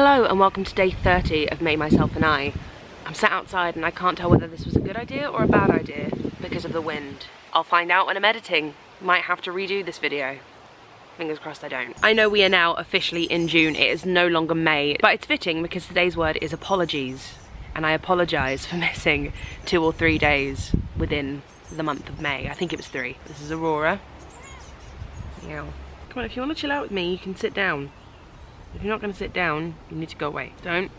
Hello and welcome to day 30 of Me, Myself and I. I'm sat outside and I can't tell whether this was a good idea or a bad idea because of the wind. I'll find out when I'm editing. Might have to redo this video. Fingers crossed I don't. I know we are now officially in June. It is no longer May, but it's fitting because today's word is apologies. And I apologise for missing 2 or 3 days within the month of May. I think it was 3. This is Aurora. Yeah. Come on, if you want to chill out with me, you can sit down. If you're not going to sit down, you need to go away. Don't.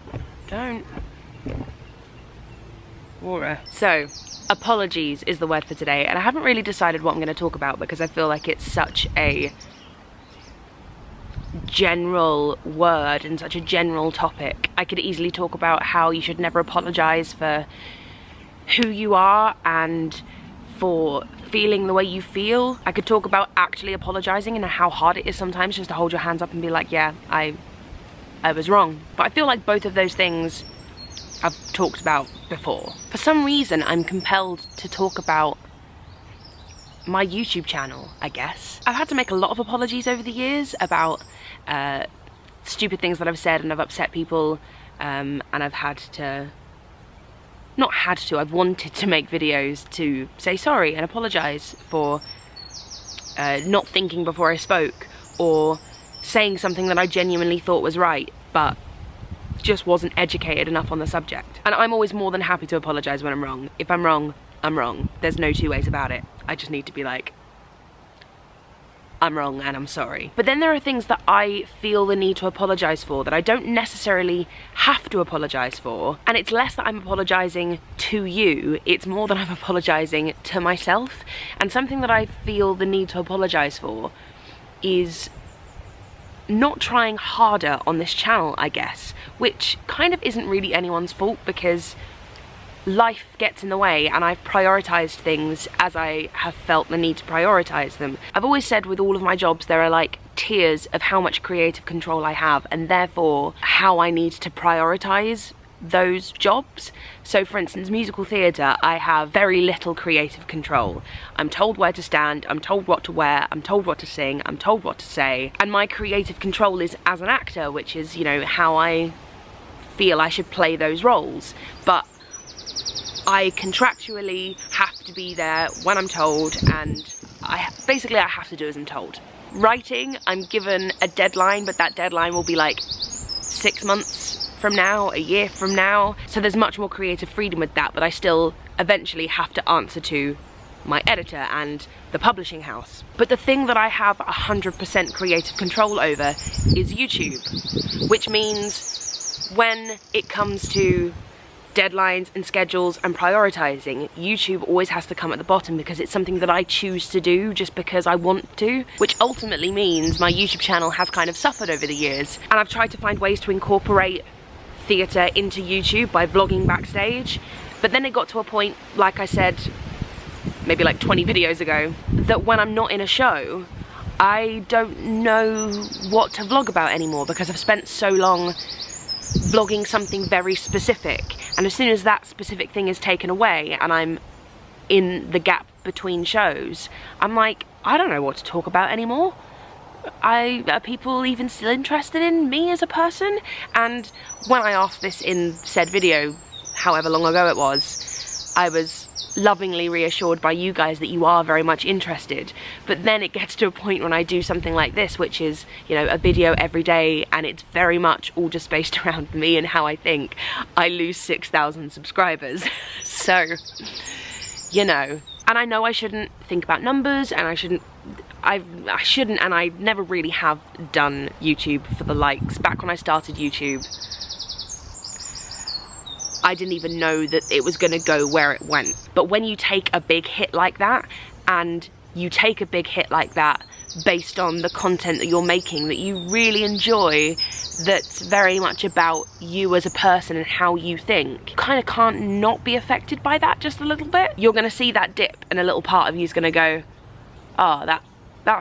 Aurora. So, apologies is the word for today, and I haven't really decided what I'm going to talk about because I feel like it's such a general word and such a general topic. I could easily talk about how you should never apologize for who you are and for feeling the way you feel. I could talk about actually apologizing and how hard it is sometimes just to hold your hands up and be like, yeah, I was wrong. But I feel like both of those things I've talked about before. For some reason, I'm compelled to talk about my YouTube channel, I guess. I've had to make a lot of apologies over the years about stupid things that I've said and I've upset people, and I've had to, not had to, I've wanted to make videos to say sorry and apologise for not thinking before I spoke, or saying something that I genuinely thought was right but just wasn't educated enough on the subject. And I'm always more than happy to apologise when I'm wrong. If I'm wrong, I'm wrong. There's no two ways about it. I just need to be like, I'm wrong and I'm sorry. But then there are things that I feel the need to apologise for that I don't necessarily have to apologise for. And it's less that I'm apologising to you, it's more that I'm apologising to myself. And something that I feel the need to apologise for is not trying harder on this channel, I guess. Which kind of isn't really anyone's fault because life gets in the way, and I've prioritised things as I have felt the need to prioritise them. I've always said with all of my jobs there are like tiers of how much creative control I have and therefore how I need to prioritise those jobs. So for instance, musical theatre, I have very little creative control. I'm told where to stand, I'm told what to wear, I'm told what to sing, I'm told what to say, and my creative control is as an actor, which is, you know, how I feel I should play those roles. But I contractually have to be there when I'm told, and I have to do as I'm told. Writing, I'm given a deadline, but that deadline will be like 6 months from now, a year from now. So there's much more creative freedom with that, but I still eventually have to answer to my editor and the publishing house. But the thing that I have 100% creative control over is YouTube, which means when it comes to deadlines and schedules and prioritising, YouTube always has to come at the bottom because it's something that I choose to do just because I want to, which ultimately means my YouTube channel has kind of suffered over the years. And I've tried to find ways to incorporate theatre into YouTube by vlogging backstage, but then it got to a point, like I said, maybe like 20 videos ago, that when I'm not in a show, I don't know what to vlog about anymore because I've spent so long vlogging something very specific, and as soon as that specific thing is taken away and I'm in the gap between shows, I'm like, I don't know what to talk about anymore. Are people even still interested in me as a person? And when I asked this in said video, however long ago it was, I was lovingly reassured by you guys that you are very much interested. But then it gets to a point when I do something like this, which is, you know, a video every day, and it's very much all just based around me and how I think, I lose 6,000 subscribers. So, you know, and I know I shouldn't think about numbers, and I shouldn't, and I never really have done YouTube for the likes. Back when I started YouTube, I didn't even know that it was going to go where it went. But when you take a big hit like that, and you take a big hit like that based on the content that you're making that you really enjoy, that's very much about you as a person and how you think, you kind of can't not be affected by that just a little bit. You're going to see that dip, and a little part of you is going to go, oh, that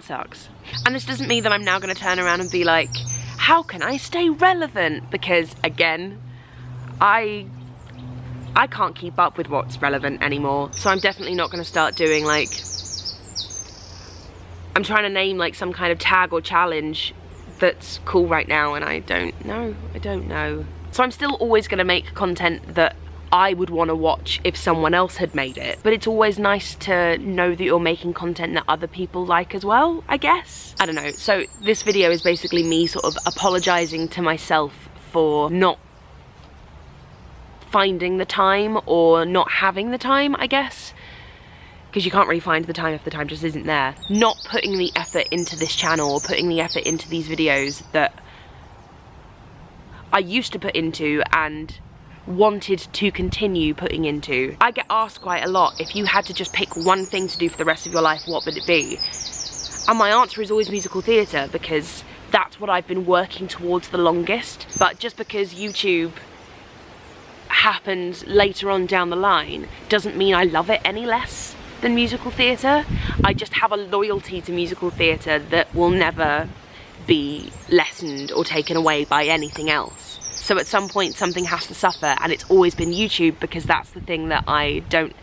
sucks. And this doesn't mean that I'm now going to turn around and be like, how can I stay relevant? Because again, I can't keep up with what's relevant anymore. So I'm definitely not going to start doing like, I'm trying to name like some kind of tag or challenge that's cool right now, and I don't know. So I'm still always gonna make content that I would want to watch if someone else had made it, but it's always nice to know that you're making content that other people like as well, I guess. I don't know. So this video is basically me sort of apologizing to myself for not finding the time or not having the time, I guess, because you can't really find the time if the time just isn't there. Not putting the effort into this channel or putting the effort into these videos that I used to put into and wanted to continue putting into. I get asked quite a lot, if you had to just pick one thing to do for the rest of your life, what would it be? And my answer is always musical theatre, because that's what I've been working towards the longest. But just because YouTube happens later on down the line doesn't mean I love it any less than musical theatre. I just have a loyalty to musical theatre that will never be lessened or taken away by anything else. So at some point something has to suffer, and it's always been YouTube, because that's the thing that I don't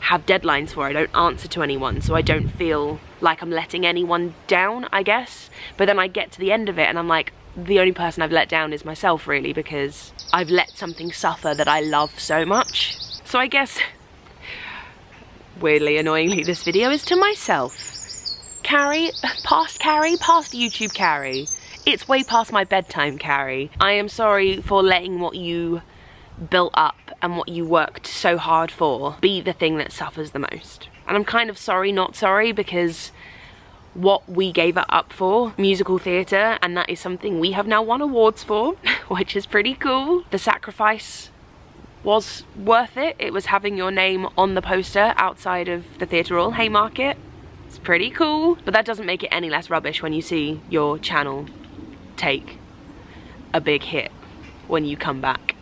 have deadlines for. I don't answer to anyone, so I don't feel like I'm letting anyone down, I guess. But then I get to the end of it and I'm like, the only person I've let down is myself, really, because I've let something suffer that I love so much. So I guess, weirdly, annoyingly, this video is to myself. Carrie, past YouTube Carrie. It's way past my bedtime, Carrie. I am sorry for letting what you built up and what you worked so hard for be the thing that suffers the most. And I'm kind of sorry not sorry, because what we gave it up for, musical theatre, and that is something we have now won awards for, which is pretty cool. The sacrifice was worth it. It was having your name on the poster outside of the theatre hall, Haymarket. It's pretty cool. But that doesn't make it any less rubbish when you see your channel take a big hit when you come back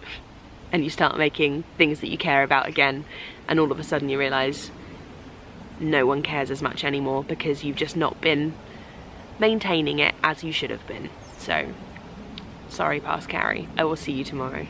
and you start making things that you care about again, and all of a sudden you realize no one cares as much anymore because you've just not been maintaining it as you should have been. So sorry, past Carrie. I will see you tomorrow.